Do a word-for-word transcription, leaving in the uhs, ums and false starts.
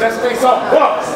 Presta atenção.